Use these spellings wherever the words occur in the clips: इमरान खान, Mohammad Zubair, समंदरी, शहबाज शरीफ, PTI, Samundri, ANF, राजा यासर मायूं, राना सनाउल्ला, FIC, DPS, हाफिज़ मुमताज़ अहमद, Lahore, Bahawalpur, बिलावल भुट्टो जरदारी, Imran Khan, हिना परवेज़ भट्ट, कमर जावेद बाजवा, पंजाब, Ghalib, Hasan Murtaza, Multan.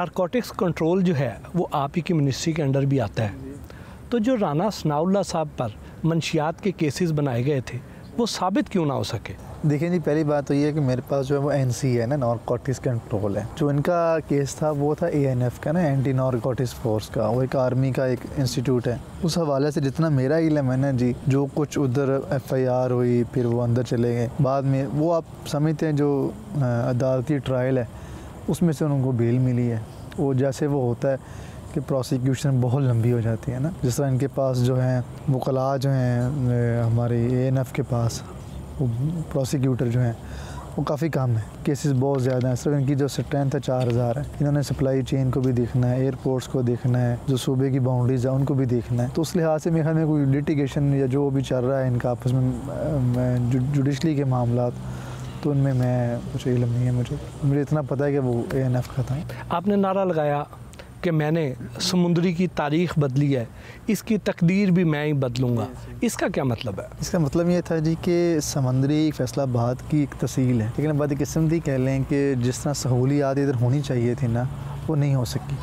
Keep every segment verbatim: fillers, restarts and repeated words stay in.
Narcotics control जो है वो आप ही की मिनिस्ट्री के अंडर भी आता है। तो जो राना सनाउल्ला साहब पर मंशियात के केसेस बनाए गए थे वो साबित क्यों ना हो सके? देखिए जी, पहली बात तो ये है कि मेरे पास जो है वो एनसी है ना, नारकोटिक्स कंट्रोल है। जो इनका केस था वो था एएनएफ का ना, एंटी नारकोटिक्स फोर्स का। वो एक आर्मी का एक इंस्टीट्यूट है। उस हवाले से जितना मेरा इलम है ना जी, जो कुछ उधर एफआईआर हुई फिर वो अंदर चले गए, बाद में वो आप समझते हैं जो अदालती ट्रायल है उसमें से उनको बेल मिली है। वो जैसे वो होता है कि प्रोसिक्यूशन बहुत लंबी हो जाती है ना, जिस तरह इनके पास जो हैं वकला जो हैं हमारे एएनएफ के पास, वो प्रोसिक्यूटर जो हैं वो काफ़ी कम है, केसेस बहुत ज़्यादा हैं। सिर्फ इनकी जो स्ट्रेंथ है चार हज़ार है। इन्होंने सप्लाई चेन को भी देखना है, एयरपोर्ट्स को देखना है, जो सूबे की बाउंड्रीज है उनको भी देखना है। तो उस लिहाज से मेरे ख्याल में कोई लिटिगेशन या जो भी चल रहा है इनका आपस में जुडिशली के मामला, तो उनमें मैं मुझे इल्म नहीं है। मुझे मुझे इतना पता है कि वो एएनएफ का था। आपने नारा लगाया कि मैंने समुंदरी की तारीख बदली है, इसकी तकदीर भी मैं ही बदलूँगा। इसका क्या मतलब है? इसका मतलब ये था जी कि समंदरी फैसलाबाद की एक तहसील है, लेकिन बद किस्म थी कह लें कि जिस तरह सहूलियात इधर होनी चाहिए थी ना, वो नहीं हो सकी।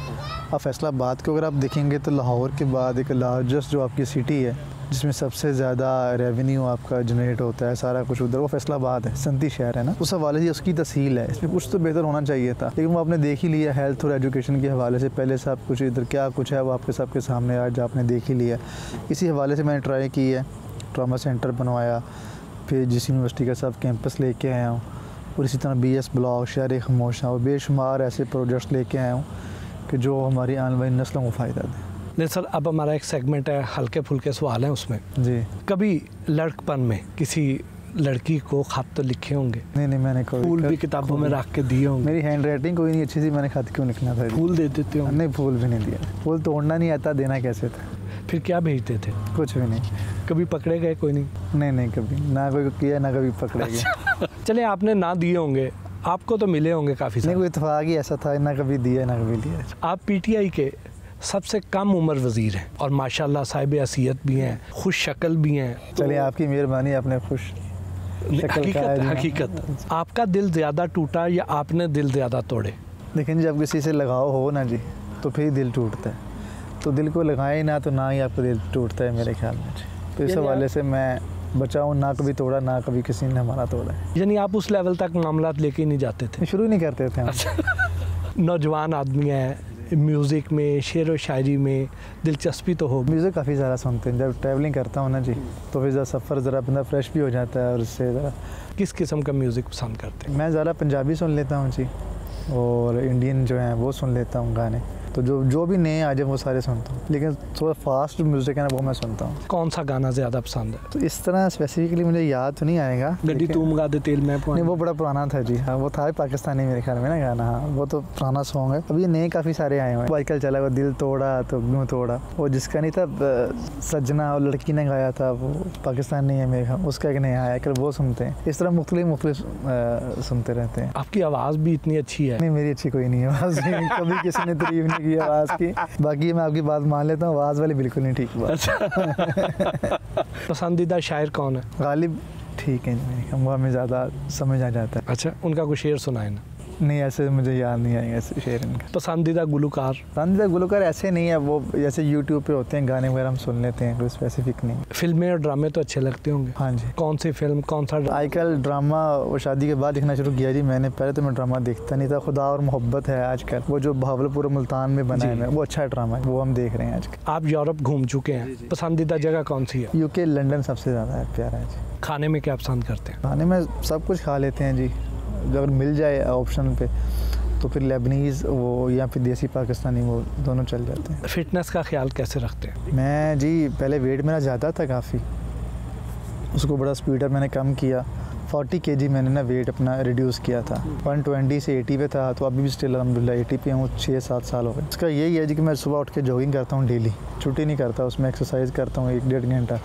अब फैसलाबाद को अगर आप देखेंगे तो लाहौर के बाद एक लार्जेस्ट जो आपकी सिटी है जिसमें सबसे ज़्यादा रेवेन्यू आपका जनरेट होता है, सारा कुछ उधर, वो फैसलाबाद है, सनती शहर है ना। उस हवाले से उसकी तहसील है, इसमें कुछ तो बेहतर होना चाहिए था, लेकिन वो आपने देख ही लिया। हेल्थ और एजुकेशन के हवाले से पहले से आप कुछ इधर क्या कुछ है वो आपके सबके सामने आज आपने देख ही लिया। इसी हवाले से मैंने ट्राई की है, ट्रामा सेंटर बनवाया, फिर जिस यूनिवर्सिटी का सब कैंपस लेके आया हूँ, और इसी तरह बी एस ब्लॉक, शहर खामोशा और बेशुमार ऐसे प्रोजेक्ट्स लेके आया हूँ कि जो हमारी आने वाली नस्लों को फ़ायदा दें। नहीं सर, अब हमारा एक सेगमेंट है, हल्के फुल्के सवाल हैं उसमें जी। कभी लड़कपन में किसी लड़की को ख़त तो लिखे होंगे? नहीं नहीं, मैंने कोई फूल भी किताबों में रख के दिए होंगे। मेरी हैंड राइटिंग कोई नहीं अच्छी थी, मैंने खत क्यों लिखना था? फूल दे देते हो? नहीं, फूल भी नहीं दिया। फूल तोड़ना नहीं आता, देना कैसे था? फिर क्या भेजते थे? कुछ भी नहीं। कभी पकड़े गए? कोई नहीं, नहीं नहीं, कभी ना कोई किया ना कभी पकड़े गए। चले, आपने ना दिए होंगे, आपको तो मिले होंगे काफ़ी सारे। कोई इत्तेफाक ही ऐसा था, ना कभी दिया ना कभी लिया। आप पीटीआई के सबसे कम उम्र वज़ीर हैं और माशाल्लाह साहिब असीयत भी हैं, खुश शक्ल भी हैं। चलिए, तो आपकी मेहरबानी, आपने खुश शक्ल का है। हकीकत आपका दिल ज़्यादा टूटा या आपने दिल ज़्यादा तोड़े? लेकिन जब किसी से लगाव हो ना जी तो फिर दिल टूटता है, तो दिल को लगाए ना तो ना ही आपका दिल टूटता है मेरे ख्याल में। तो इस हवाले से मैं बचाऊँ, ना कभी तोड़ा ना कभी किसी ने हमारा तोड़ा है। यानी आप उस लेवल तक मामला लेके नहीं जाते थे, शुरू नहीं करते थे। नौजवान आदमी हैं, म्यूज़िक में, शेर व शायरी में दिलचस्पी तो हो? म्यूज़िक काफ़ी ज़्यादा सुनते हैं, जब ट्रैवलिंग करता हूँ ना जी तो फिर ज़रा सफ़र ज़रा अपना फ्रेश भी हो जाता है। और इससे ज़रा किस किस्म का म्यूज़िक पसंद करते हैं? मैं ज़रा पंजाबी सुन लेता हूँ जी, और इंडियन जो हैं वो सुन लेता हूँ गाने। तो जो जो भी नए आ जाए वो सारे सुनता हूँ, लेकिन थोड़ा फास्ट म्यूज़िक है ना वो मैं सुनता हूँ। कौन सा गाना ज़्यादा पसंद है? तो इस तरह स्पेसिफिकली मुझे याद तो नहीं आएगा। गड्डी तू मंगा दे तेल में, नहीं वो बड़ा पुराना था जी। हाँ, वो था पाकिस्तानी मेरे ख्याल में ना गाना। हाँ, वो तो पुराना सॉन्ग है। अभी नए काफ़ी सारे आए हुए हैं। आजकल चला हुआ दिल तोड़ा तो क्यों तोड़ा, और जिसका नहीं था सजना और लड़की ने गाया था, वो पाकिस्तानी है मेरे ख्याल, उसका एक नया आया कर, वो सुनते हैं। इस तरह मुख्तलिफ मुख्तलिफ सुनते रहते हैं। आपकी आवाज़ भी इतनी अच्छी है। नहीं, मेरी अच्छी कोई नहीं है आवाज़, कभी किसी ने तारीफ नहीं की आवाज़ की। बाकी मैं आपकी बात मान लेता हूँ, आवाज़ वाली बिल्कुल नहीं ठीक बात। पसंदीदा शायर कौन है? गालिब ठीक है जी, वो हमें ज़्यादा समझ आ जाता है। अच्छा, उनका कोई शेर सुनाए ना? नहीं, ऐसे मुझे याद नहीं आएगा ऐसे शेर इनका। पसंदीदा गुलकार? पसंदीदा गुलकार ऐसे नहीं है, वो जैसे यूट्यूब पे होते हैं गाने वगैरह हम सुन लेते हैं, कोई स्पेसिफिक नहीं। फिल्में और ड्रामे तो अच्छे लगते होंगे? हाँ जी। कौन सी फिल्म, कौन सा? आजकल ड्रामा और शादी के बाद देखना शुरू किया जी मैंने। पहले तो मैं ड्रामा देखता नहीं था। खुदा और मोहब्बत है आजकल, वो जो बहावलपुर मुल्तान में बना है, वो अच्छा ड्रामा है, वो हम देख रहे हैं आजकल। आप यूरोप घूम चुके हैं, पसंदीदा जगह कौन सी है? यूके, लंदन सबसे ज़्यादा प्यारा है जी। खाने में क्या पसंद करते हैं? खाने में सब कुछ खा लेते हैं जी, अगर मिल जाए ऑप्शन पे तो फिर लेबनीज़ वो या फिर देसी पाकिस्तानी, वो दोनों चल जाते हैं। फिटनेस का ख्याल कैसे रखते हैं? मैं जी पहले वेट मेरा ज़्यादा था काफ़ी, उसको बड़ा स्पीड अप मैंने कम किया। चालीस केजी मैंने ना वेट अपना रिड्यूस किया था, एक सौ बीस से अस्सी पे था, तो अभी भी स्टिल अल्हम्दुलिल्लाह अस्सी पे हूँ, छः सात साल हो गए। इसका यही है जी कि मैं सुबह उठ के जॉगिंग करता हूँ डेली, छुट्टी नहीं करता, उसमें एक्सरसाइज करता हूँ एक डेढ़ घंटा,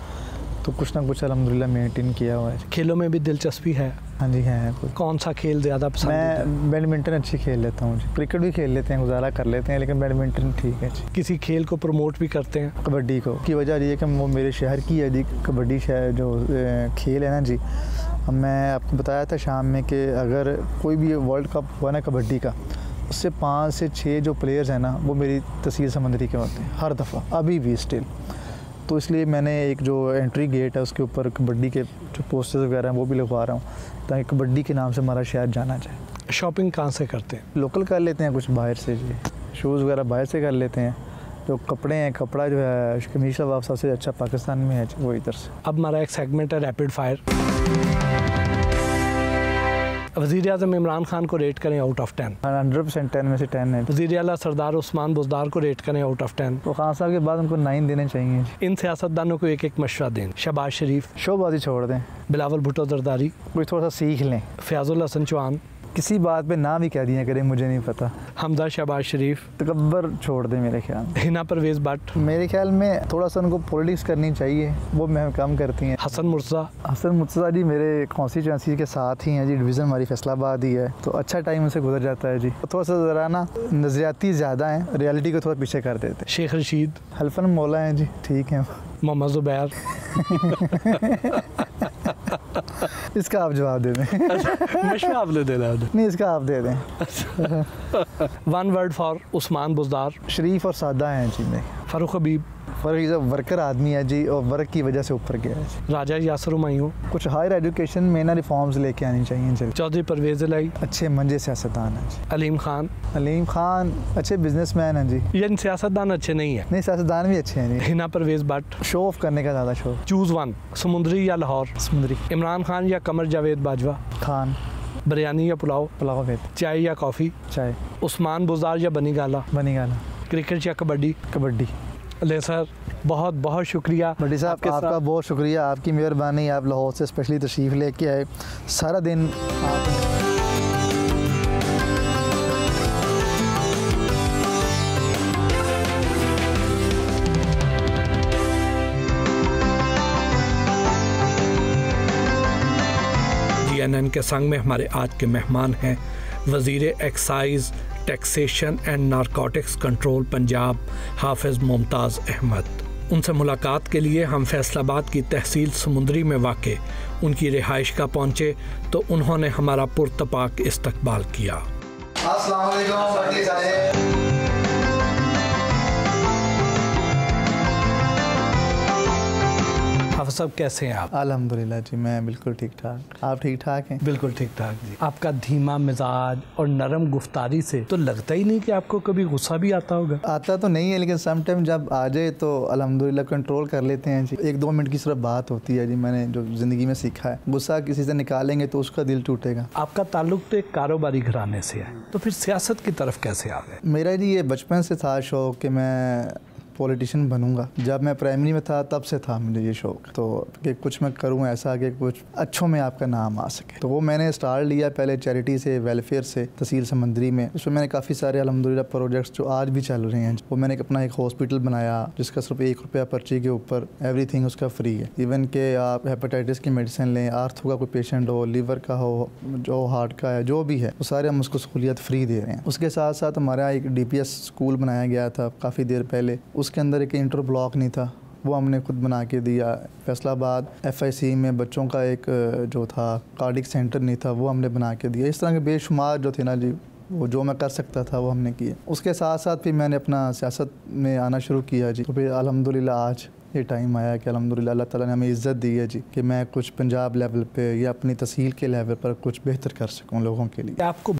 तो कुछ ना कुछ अल्हम्दुलिल्लाह मेंटेन किया हुआ है। खेलों में भी दिलचस्पी है? हाँ जी है। कौन सा खेल ज़्यादा पसंद? मैं बैडमिंटन अच्छी खेल लेता हूँ जी, क्रिकेट भी खेल लेते हैं, गुजारा कर लेते हैं, लेकिन बैडमिंटन ठीक है जी। किसी खेल को प्रमोट भी करते हैं? कबड्डी को, की वजह ये है कि वो मेरे शहर की है जी, कबड्डी शहर जो खेल है ना जी। मैं आपको बताया था शाम में कि अगर कोई भी वर्ल्ड कप हुआ ना कबड्डी का, से पाँच से छः जो प्लेयर्स हैं ना वो मेरी तहसील समंदरी के होते हैं हर दफ़ा, अभी भी स्टिल। तो इसलिए मैंने एक जो एंट्री गेट है उसके ऊपर कबड्डी के जो पोस्टर्स वगैरह हैं वो भी लगवा रहा हूँ ताकि कबड्डी के नाम से हमारा शहर जाना जाए। शॉपिंग कहाँ से करते हैं? लोकल कर लेते हैं, कुछ बाहर से जी, शूज़ वगैरह बाहर से कर लेते हैं। जो कपड़े हैं, कपड़ा जो है कमीज शलवार सबसे अच्छा पाकिस्तान में है वो इधर से। अब हमारा एक सेगमेंट है रैपिड फायर। वज़ीर आज़म इमरान खान को रेट करें out of ten. Hundred percent ten में से टेन है। वज़ीर आला सरदार उस्मान बुज़दार को रेट करें आउट ऑफ टेन। तो खान साहब के बाद उनको नाइन देने चाहिए। इन सियासतदानों को एक एक मशवरा दें। शहबाज शरीफ। शोबाजी छोड़ दें। बिलावल भुट्टो जरदारी। कोई थोड़ा सा सीख लें। फ़याज़ुल हसन चौहान। किसी बात पे ना भी कह दिया करें मुझे नहीं पता। हमदा शहबाज शरीफ। तकब्बर छोड़ दें मेरे ख्याल। हिना परवेज़ भट्ट। मेरे ख्याल में थोड़ा सा उनको पॉलिटिक्स करनी चाहिए, वो मैं कम करती हैं। हसन मुर्तज़ा। हसन मुर्तज़ा जी मेरे कॉन्स्टिट्यूंसी के साथ ही हैं जी, डिवीज़न हमारी फैसलाबाद ही है, तो अच्छा टाइम उसे गुजर जाता है जी। थोड़ा सा ज़रा ना नज़रियाती ज़्यादा हैं, रियलिटी को थोड़ा पीछे कर देते। शेख रशीद। हल्फन मौला हैं जी, ठीक हैं। मोहम्मद ज़ुबैर। इसका आप जवाब दे दें। अच्छा, आप दे देना। नहीं, इसका आप दे दें। अच्छा। One word for Usman Buzdar. शरीफ और सादा हैं जी। में फ़ारूक हबीब। फ़ारूक हबीब वर्कर आदमी है जी और वर्क की वजह से ऊपर गया है। राजा यासर मायूं। कुछ हायर एजुकेशन में ना रिफॉर्म्स लेके आनी चाहिए। चौधरी परवेज़ इलाही। अच्छे मंजे सियासतदान हैं जी। अलीम खान। अलीम खान अच्छे बिजनेसमैन हैं जी। ये सियासतदान अच्छे नहीं है। नहीं, सियासतदान भी अच्छे हैं। हिना परवेज़ भट्ट। शो ऑफ करने का ज़्यादा शो। Choose one. समुंदरी या लाहौर? समुंदरी। इमरान खान या कमर जावेद बाजवा? खान। बिरयानी या पुलाव? पुलाव। चाय या कॉफ़ी? चाय। उस्मान बुज़दार या बनी गाला? बनी गाला। क्रिकेट या कबड्डी? कबड्डी। ले सर, बहुत बहुत शुक्रिया। बड़ी साहब आपका, आपका बहुत शुक्रिया, आपकी मेहरबानी। आप लाहौर से स्पेशली तशरीफ़ लेके आए, सारा दिन आप... जीएनएन के संग में हमारे आज के मेहमान हैं वज़ीर excise taxation and narcotics control पंजाब हाफिज़ मुमताज़ अहमद। उनसे मुलाकात के लिए हम फैसलाबाद की तहसील समुंदरी में वाक़े उनकी रिहाइश का पहुँचे तो उन्होंने हमारा पुरतपाक इस्तकबाल किया। अस्सलाम वालेकुम। आप सब कैसे हैं आप? अल्हम्दुलिल्लाह जी, मैं बिल्कुल ठीक ठाक। आप ठीक ठाक हैं? बिल्कुल ठीक ठाक जी। आपका धीमा मिजाज और नरम गुफ्तारी से तो लगता ही नहीं कि आपको कभी गुस्सा भी आता होगा। आता तो नहीं है, लेकिन समटाइम जब आ जाए तो अल्हम्दुलिल्लाह कंट्रोल कर लेते हैं जी। एक दो मिनट की सिर्फ बात होती है जी। मैंने जो ज़िंदगी में सीखा है, गुस्सा किसी से निकालेंगे तो उसका दिल टूटेगा। आपका ताल्लुक तो एक कारोबारी घराने से है, तो फिर सियासत की तरफ कैसे आ गए? मेरा जी ये बचपन से था शौक़ कि मैं पॉलिटिशियन बनूंगा। जब मैं प्राइमरी में था तब से था मुझे ये शौक़ तो कि कुछ मैं करूं ऐसा कि कुछ अच्छों में आपका नाम आ सके। तो वो मैंने स्टार्ट लिया पहले चैरिटी से, वेलफेयर से, तहसील समंदरी में। उसमें मैंने काफ़ी सारे अल्हम्दुलिल्लाह प्रोजेक्ट्स जो आज भी चल रहे हैं। वो मैंने अपना एक हॉस्पिटल बनाया जिसका सिर्फ एक रुपया पर्ची के ऊपर एवरीथिंग उसका फ्री है। इवन के आप हेपेटाइटिस की मेडिसिन लें, आर्थो का कोई पेशेंट हो, लीवर का हो, जो हार्ट का है, जो भी है, वो सारे हम उसको सहूलियत फ्री दे रहे हैं। उसके साथ साथ हमारा एक डी पी एस स्कूल बनाया गया था काफ़ी देर पहले। उसके अंदर एक इंटर ब्लॉक नहीं था, वो हमने खुद बना के दिया। फैसलाबाद एफ आई सी में बच्चों का एक जो था कार्डिक सेंटर नहीं था, वो हमने बना के दिया। इस तरह के बेशुमार जो थे ना जी, वो जो मैं कर सकता था वो हमने किया। उसके साथ साथ फिर मैंने अपना सियासत में आना शुरू किया जी। तो फिर अल्हम्दुलिल्लाह आज ये टाइम आया कि अल्हम्दुलिल्लाह अल्लाह ताला ने हमें इज़्ज़त दी है जी कि मैं कुछ पंजाब लेवल पे या अपनी तहसील के लेवल पर कुछ बेहतर कर सकूँ लोगों के लिए। आपको